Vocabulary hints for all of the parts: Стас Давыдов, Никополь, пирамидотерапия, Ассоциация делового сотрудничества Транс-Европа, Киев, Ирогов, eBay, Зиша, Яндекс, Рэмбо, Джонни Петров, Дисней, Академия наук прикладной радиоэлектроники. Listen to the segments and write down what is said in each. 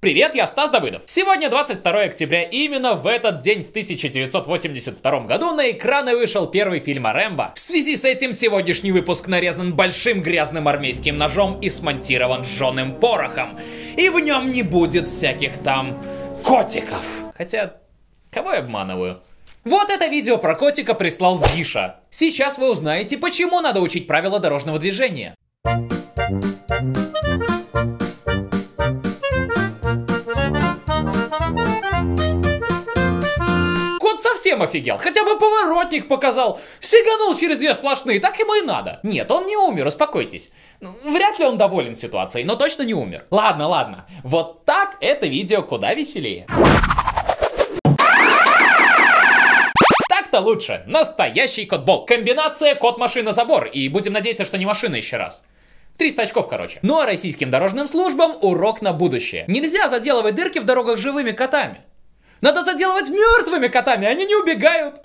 Привет, я Стас Давыдов. Сегодня 22 октября, именно в этот день в 1982 году на экраны вышел первый фильм о Рэмбо. В связи с этим сегодняшний выпуск нарезан большим грязным армейским ножом и смонтирован жженым порохом. И в нем не будет всяких там котиков. Хотя, кого я обманываю? Вот это видео про котика прислал Зиша. Сейчас вы узнаете, почему надо учить правила дорожного движения. Совсем офигел, хотя бы поворотник показал, сиганул через две сплошные, так ему и надо. Нет, он не умер, успокойтесь. Вряд ли он доволен ситуацией, но точно не умер. Ладно, ладно, вот так это видео куда веселее. Так-то лучше, настоящий кот-бол. Комбинация кот-машина-забор, и будем надеяться, что не машина еще раз. 300 очков, короче. Ну а российским дорожным службам урок на будущее. Нельзя заделывать дырки в дорогах живыми котами. Надо заделывать мертвыми котами, они не убегают.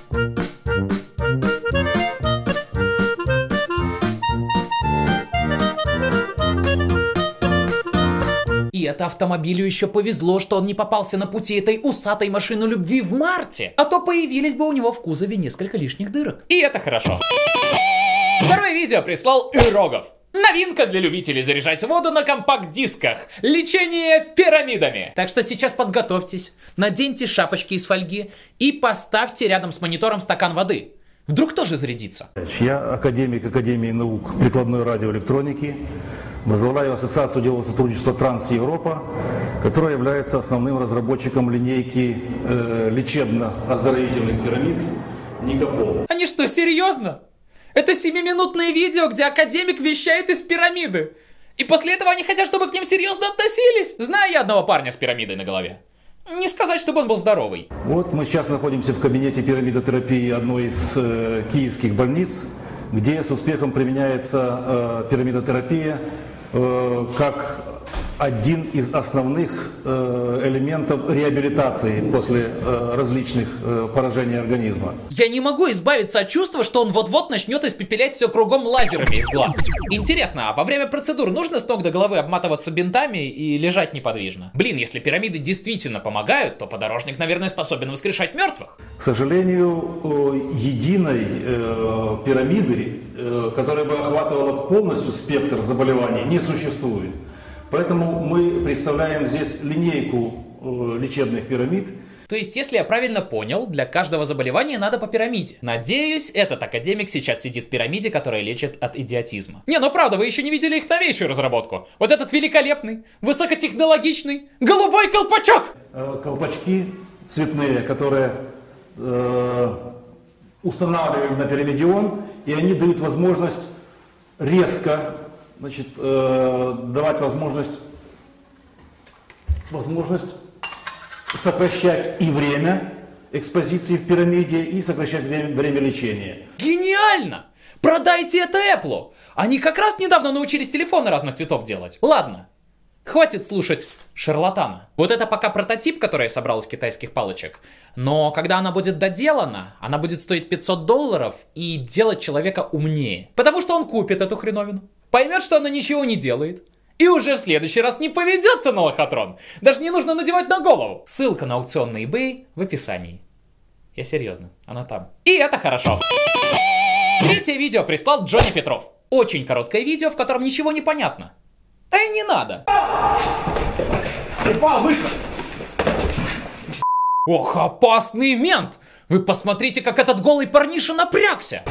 И это автомобилю еще повезло, что он не попался на пути этой усатой машины любви в марте. А то появились бы у него в кузове несколько лишних дырок. И это хорошо. Второе видео прислал Ирогов. Новинка для любителей заряжать воду на компакт-дисках. Лечение пирамидами. Так что сейчас подготовьтесь, наденьте шапочки из фольги и поставьте рядом с монитором стакан воды. Вдруг тоже зарядится. Я академик Академии наук прикладной радиоэлектроники. Возглавляю Ассоциацию делового сотрудничества Транс-Европа, которая является основным разработчиком линейки лечебно-оздоровительных пирамид Никополь. Они что, серьезно? Это 7-минутное видео, где академик вещает из пирамиды. И после этого они хотят, чтобы к ним серьезно относились. Знаю я одного парня с пирамидой на голове. Не сказать, чтобы он был здоровый. Вот мы сейчас находимся в кабинете пирамидотерапии одной из киевских больниц, где с успехом применяется пирамидотерапия как один из основных элементов реабилитации после различных поражений организма. Я не могу избавиться от чувства, что он вот-вот начнет испепелять все кругом лазерами из глаз. Интересно, а во время процедур нужно с ног до головы обматываться бинтами и лежать неподвижно? Блин, если пирамиды действительно помогают, то подорожник, наверное, способен воскрешать мертвых. К сожалению, единой пирамиды, которая бы охватывала полностью спектр заболеваний, не существует. Поэтому мы представляем здесь линейку лечебных пирамид. То есть, если я правильно понял, для каждого заболевания надо по пирамиде. Надеюсь, этот академик сейчас сидит в пирамиде, которая лечит от идиотизма. Не, ну правда, вы еще не видели их новейшую разработку. Вот этот великолепный, высокотехнологичный, голубой колпачок! Колпачки цветные, которые устанавливаем на пирамидион, и они дают возможность резко... Значит, давать возможность сокращать и время экспозиции в пирамиде, и сокращать время лечения. Гениально! Продайте это Apple! Они как раз недавно научились телефоны разных цветов делать. Ладно, хватит слушать шарлатана. Вот это пока прототип, который я собрал из китайских палочек. Но когда она будет доделана, она будет стоить $500 и делать человека умнее. Потому что он купит эту хреновину. Поймет, что она ничего не делает, и уже в следующий раз не поведется на лохотрон. Даже не нужно надевать на голову. Ссылка на аукцион на eBay в описании. Я серьезно, она там. И это хорошо. Третье видео прислал Джонни Петров. Очень короткое видео, в котором ничего не понятно. Эй, не надо. Ох, опасный мент. Вы посмотрите, как этот голый парниша напрягся.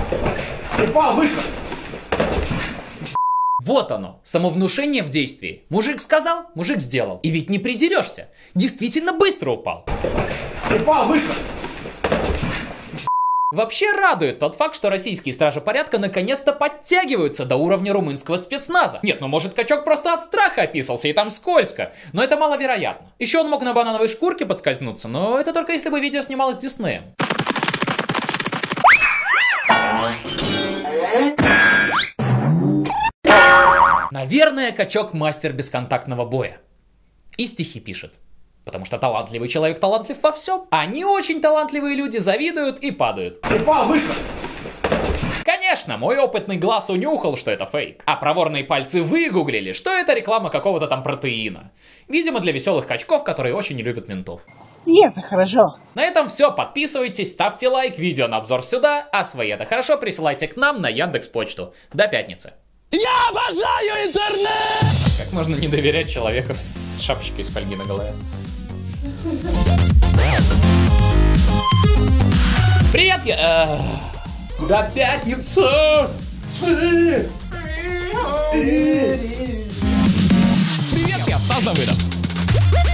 Вот оно, самовнушение в действии. Мужик сказал, мужик сделал. И ведь не придерешься. Действительно быстро упал. Вообще радует тот факт, что российские стражи порядка наконец-то подтягиваются до уровня румынского спецназа. Нет, ну может качок просто от страха описался, и там скользко. Но это маловероятно. Еще он мог на банановой шкурке подскользнуться, но это только если бы видео снималось Диснеем. Наверное, качок мастер бесконтактного боя. И стихи пишет. Потому что талантливый человек талантлив во всем, а не очень талантливые люди завидуют и падают. Конечно, мой опытный глаз унюхал, что это фейк, а проворные пальцы выгуглили, что это реклама какого-то там протеина. Видимо, для веселых качков, которые очень не любят ментов. И это хорошо. На этом все. Подписывайтесь, ставьте лайк, видео на обзор сюда, а свои это хорошо присылайте к нам на Яндекс.Почту. До пятницы. Я обожаю интернет! Как можно не доверять человеку с шапочкой из фольги на голове? Привет, я... Куда пятница? Привет, я Стас Давыдов.